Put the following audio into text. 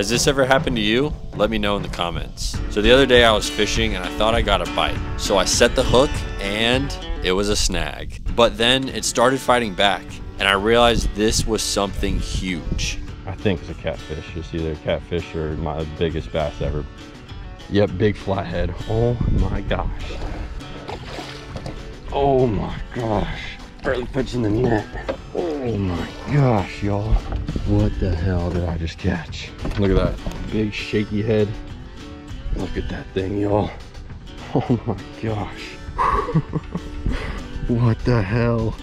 Has this ever happened to you? Let me know in the comments. So the other day I was fishing and I thought I got a bite. So I set the hook and it was a snag. But then it started fighting back and I realized this was something huge. I think it's a catfish. It's either a catfish or my biggest bass ever. Yep, big flathead. Oh my gosh. Oh my gosh. Barely punching the net. Oh my gosh, y'all. What the hell did I just catch? Look at that big shaky head. Look at that thing, y'all. Oh my gosh. What the hell?